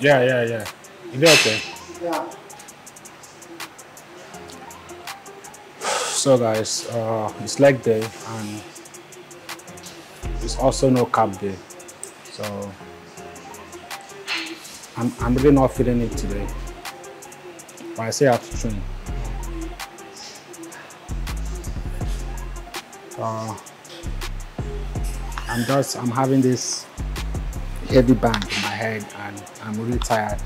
Yeah. You'll be okay. Yeah. So guys, it's leg day and it's also no carb day. So I'm really not feeling it today. But I say I have to train. I'm having this heavy bang in my head and I'm really tired.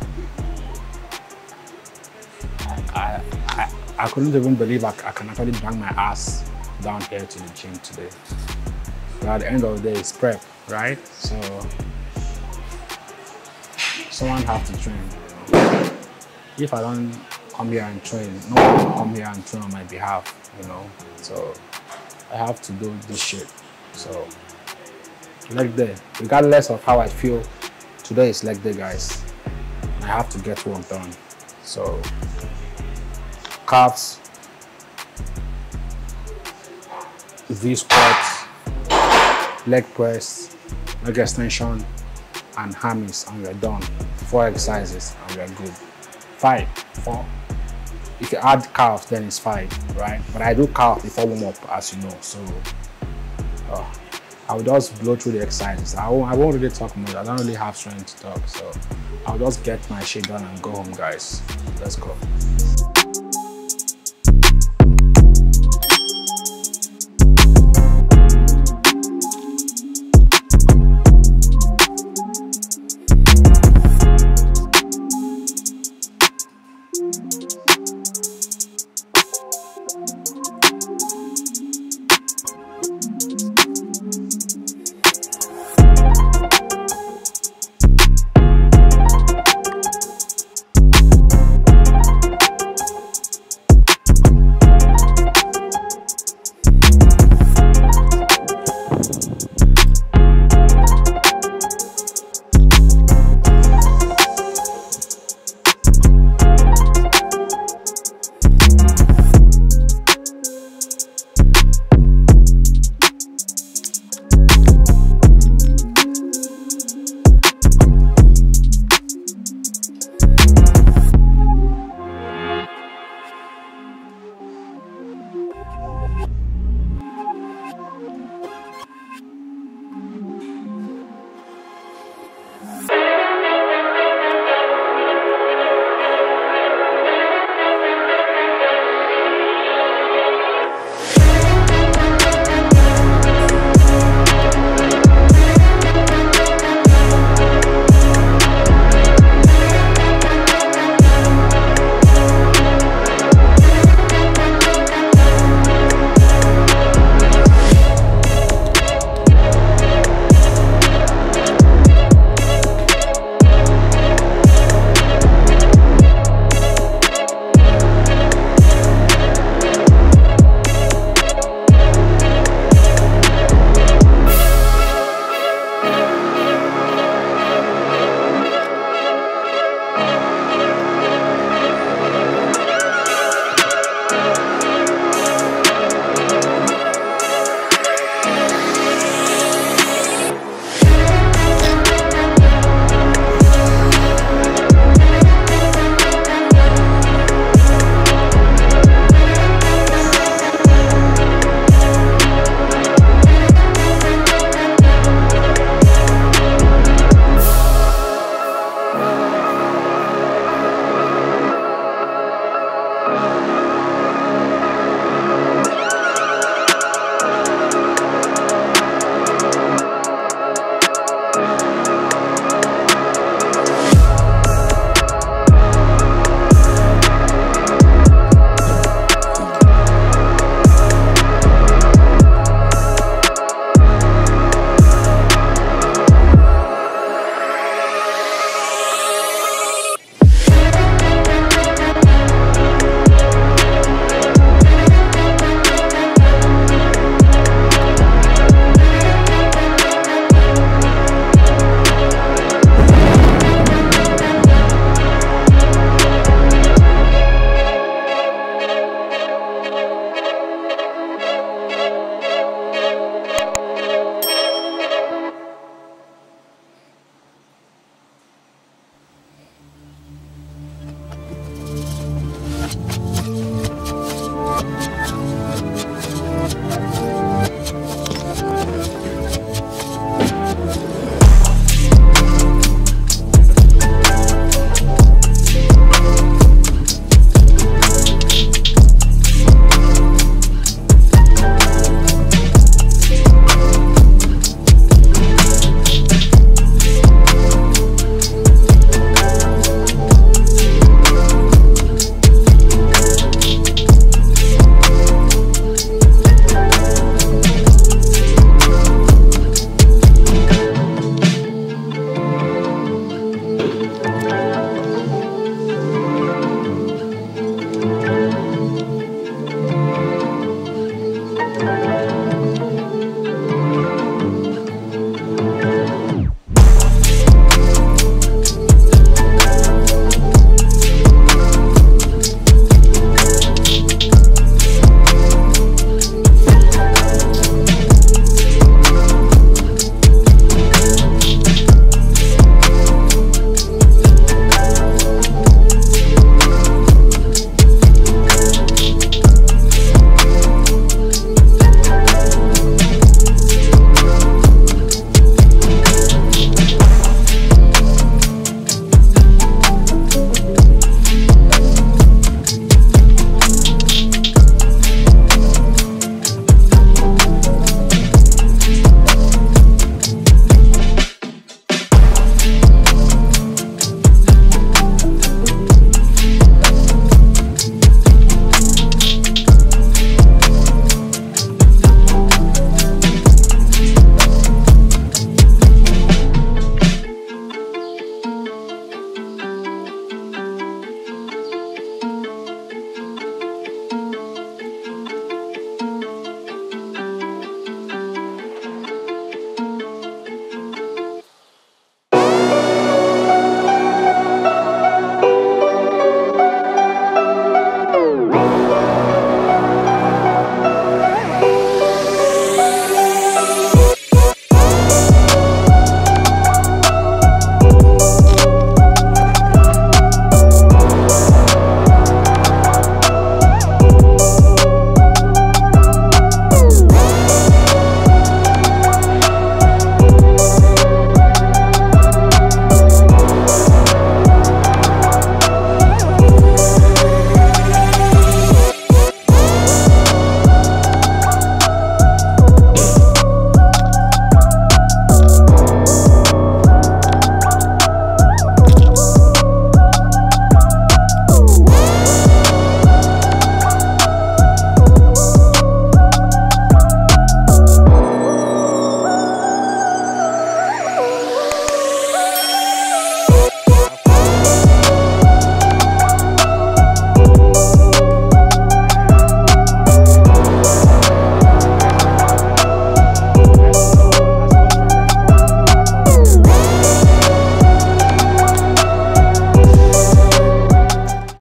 I couldn't even believe I can actually bang my ass down here to the gym today. But at the end of the day, it's prep, right? So someone has to train. You know? If I don't come here and train, no one will come here and train on my behalf, you know? So I have to do this shit. So leg day, regardless of how I feel, today is leg day, guys. I have to get work done. So calves, V squats, leg press, leg extension, and hammies, and we're done. 4 exercises, and we're good. 5, 4. If you add calves, then it's 5, right? But I do calves before warm up, as you know. So I'll just blow through the exercises. I won't really talk much. I don't really have strength to talk. So I'll just get my shit done and go home, guys. Let's go.